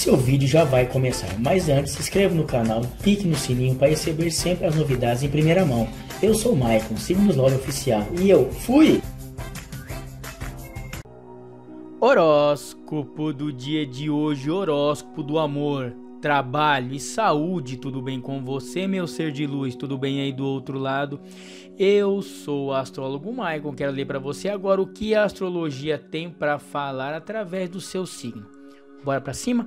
seu vídeo já vai começar, mas antes se inscreva no canal, clique no sininho para receber sempre as novidades em primeira mão. Eu sou o Maicon, SignosLove Oficial, e eu fui! Horóscopo do dia de hoje, horóscopo do amor, trabalho e saúde. Tudo bem com você, meu ser de luz? Tudo bem aí do outro lado? Eu sou o astrólogo Maicon, quero ler para você agora o que a astrologia tem para falar através do seu signo. Bora para cima?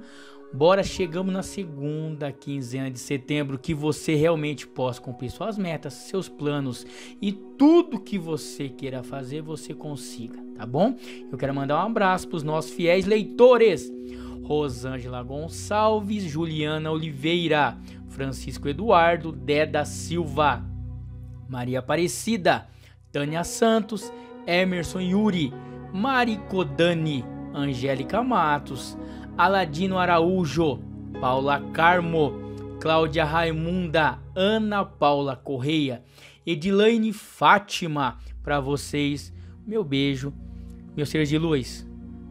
Bora, chegamos na segunda quinzena de setembro, que você realmente possa cumprir suas metas, seus planos e tudo que você queira fazer, você consiga, tá bom? Eu quero mandar um abraço para os nossos fiéis leitores: Rosângela Gonçalves, Juliana Oliveira, Francisco Eduardo, Deda Silva, Maria Aparecida, Tânia Santos, Emerson Yuri, Maricodani, Angélica Matos, Aladino Araújo, Paula Carmo, Cláudia Raimunda, Ana Paula Correia, Edilaine Fátima. Para vocês, meu beijo, meus seres de luz.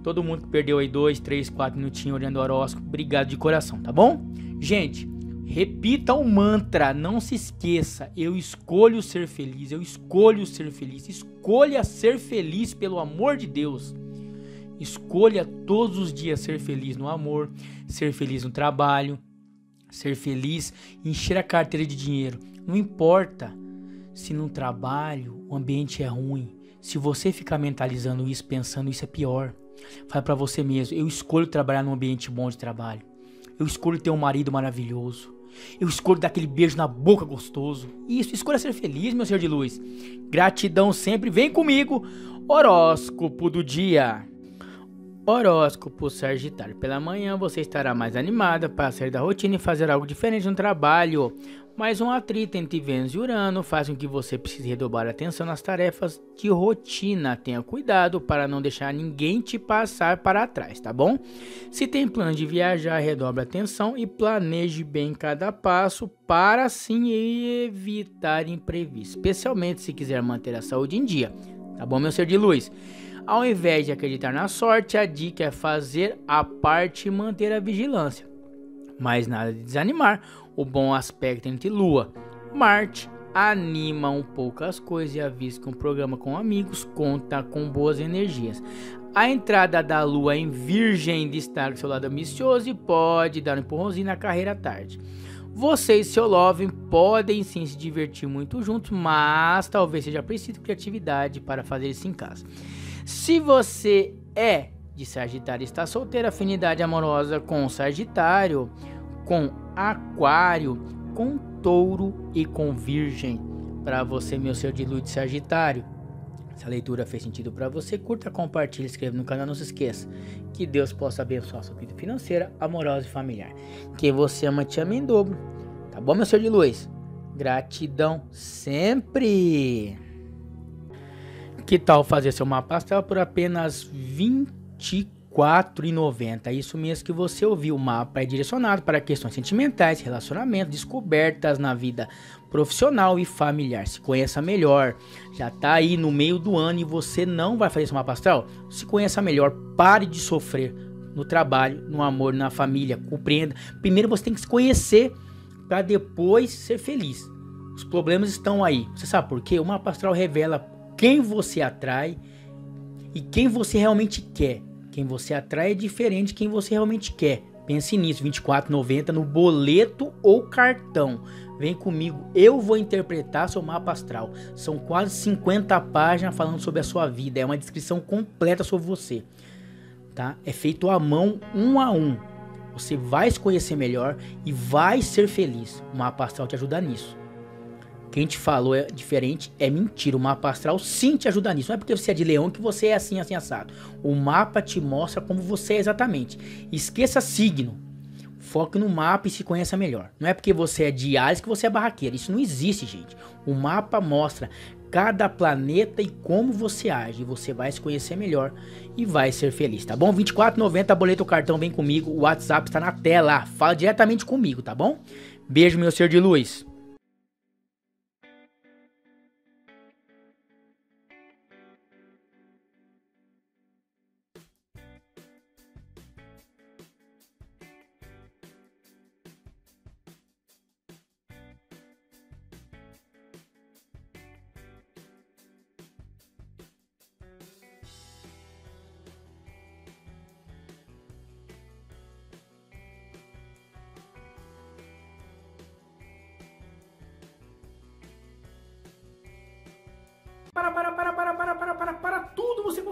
Todo mundo que perdeu aí 2, 3, 4 minutinhos olhando o horóscopo, obrigado de coração, tá bom? Gente, repita o mantra, não se esqueça: eu escolho ser feliz, eu escolho ser feliz. Escolha ser feliz, pelo amor de Deus. Escolha todos os dias ser feliz no amor, ser feliz no trabalho, ser feliz, encher a carteira de dinheiro. Não importa se no trabalho o ambiente é ruim, se você ficar mentalizando isso, pensando isso, é pior. Fala para você mesmo: eu escolho trabalhar num ambiente bom de trabalho, eu escolho ter um marido maravilhoso, eu escolho dar aquele beijo na boca gostoso. Isso, escolha ser feliz, meu ser de luz. Gratidão sempre, vem comigo. Horóscopo do dia. Horóscopo Sagitário. Pela manhã você estará mais animada para sair da rotina e fazer algo diferente no trabalho. Mas um atrito entre Vênus e Urano faz com que você precise redobrar a atenção nas tarefas de rotina. Tenha cuidado para não deixar ninguém te passar para trás, tá bom? Se tem plano de viajar, redobre a atenção e planeje bem cada passo para assim evitar imprevistos, especialmente se quiser manter a saúde em dia, tá bom, meu ser de luz? Ao invés de acreditar na sorte, a dica é fazer a parte e manter a vigilância. Mas nada de desanimar. O bom aspecto entre Lua e Marte anima um pouco as coisas e avisa que um programa com amigos conta com boas energias. A entrada da Lua em Virgem destaca seu lado ambicioso e pode dar um empurrãozinho na carreira à tarde. Vocês, seu Love, podem sim se divertir muito juntos, mas talvez seja preciso criatividade para fazer isso em casa. Se você é de Sagitário e está solteiro, afinidade amorosa com Sagitário, com Aquário, com Touro e com Virgem. Para você, meu ser de luz de Sagitário, se a leitura fez sentido para você, curta, compartilhe, inscreva no canal, não se esqueça. Que Deus possa abençoar sua vida financeira, amorosa e familiar. Que você ama, te ama em dobro. Tá bom, meu ser de luz? Gratidão sempre! Que tal fazer seu mapa astral por apenas R$ 24,90? Isso mesmo que você ouviu, o mapa é direcionado para questões sentimentais, relacionamentos, descobertas na vida profissional e familiar. Se conheça melhor, já tá aí no meio do ano e você não vai fazer seu mapa astral? Se conheça melhor, pare de sofrer no trabalho, no amor, na família, compreenda. Primeiro você tem que se conhecer para depois ser feliz. Os problemas estão aí, você sabe por quê? O mapa astral revela quem você atrai e quem você realmente quer. Quem você atrai é diferente de quem você realmente quer. Pense nisso, R$ 24,90 no boleto ou cartão. Vem comigo, eu vou interpretar seu mapa astral. São quase 50 páginas falando sobre a sua vida. É uma descrição completa sobre você, tá? É feito à mão, um a um. Você vai se conhecer melhor e vai ser feliz. O mapa astral te ajuda nisso. Quem te falou é diferente, é mentira. O mapa astral sim te ajuda nisso. Não é porque você é de Leão que você é assim, assim, assado. O mapa te mostra como você é exatamente. Esqueça signo. Foque no mapa e se conheça melhor. Não é porque você é de Áries que você é barraqueiro. Isso não existe, gente. O mapa mostra cada planeta e como você age. Você vai se conhecer melhor e vai ser feliz, tá bom? R$ 24,90, boleto, cartão, vem comigo. O WhatsApp está na tela. Fala diretamente comigo, tá bom? Beijo, meu ser de luz.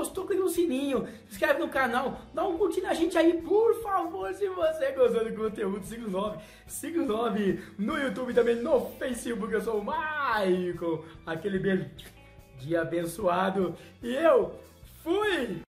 gostou, clica no sininho, se inscreve no canal, dá um curtir na gente aí, por favor, se você gostou do conteúdo SignosLove no YouTube, também no Facebook. Eu sou o Maicon, aquele beijo, dia abençoado, e eu fui!